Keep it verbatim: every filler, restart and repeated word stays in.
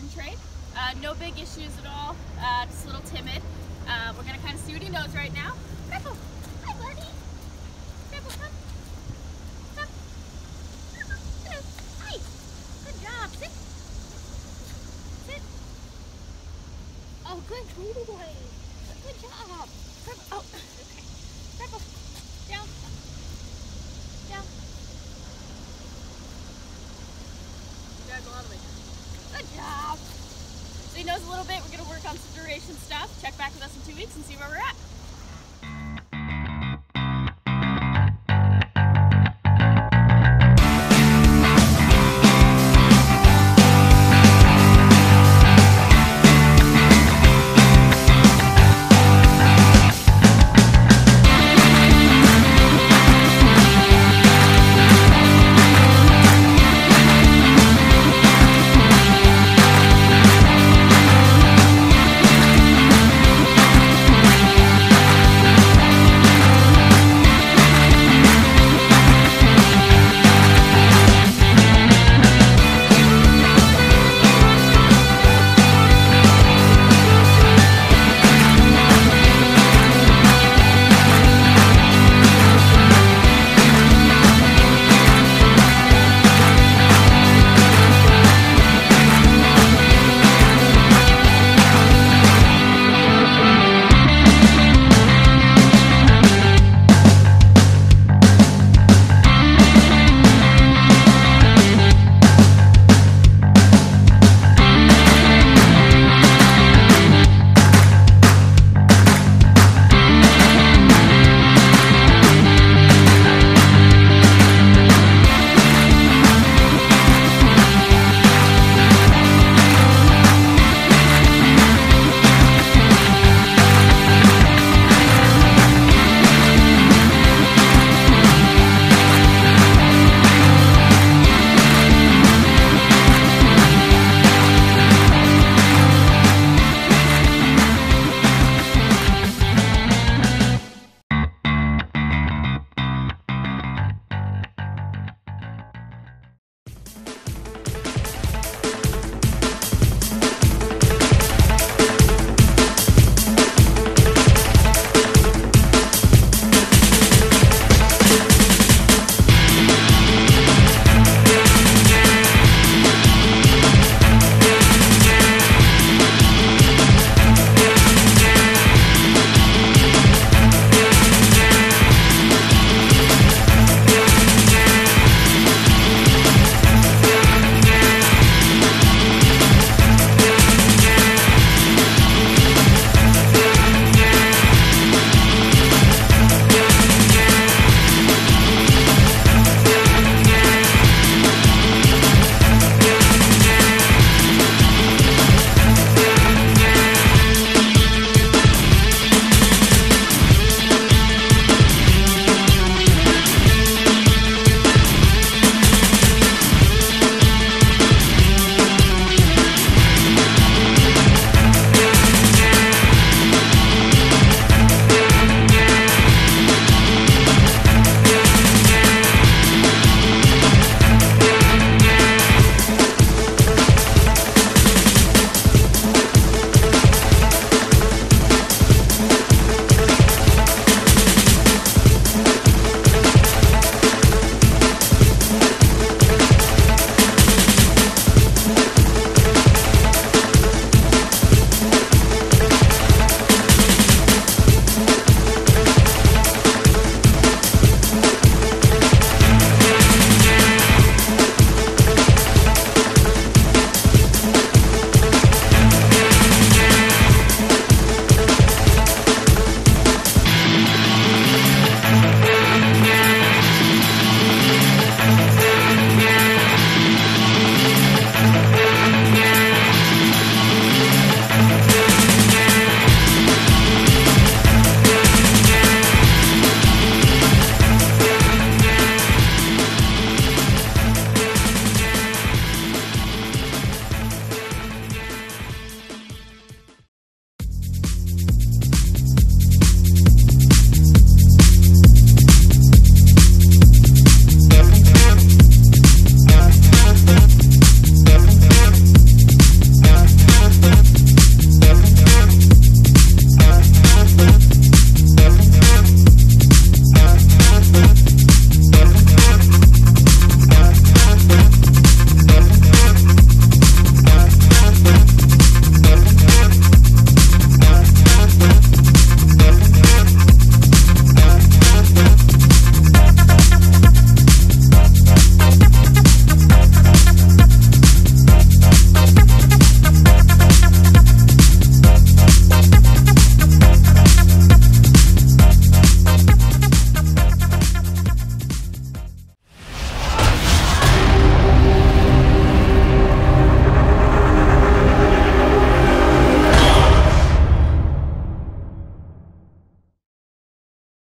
important trait. Uh, no big issues at all, uh, just a little timid. Uh, we're going to kind of see what he knows right now. Grapple. Hi, buddy. Grapple, come. Come. Grapple. Hello. Hi. Good job. Sit. Sit. Oh, good baby boy. Good job. Grapple. Oh, okay. Grapple. Down. Down. Drag all the way down. Good job. So he knows a little bit. We're going to work on some duration stuff. Check back with us in two weeks and see where we're at.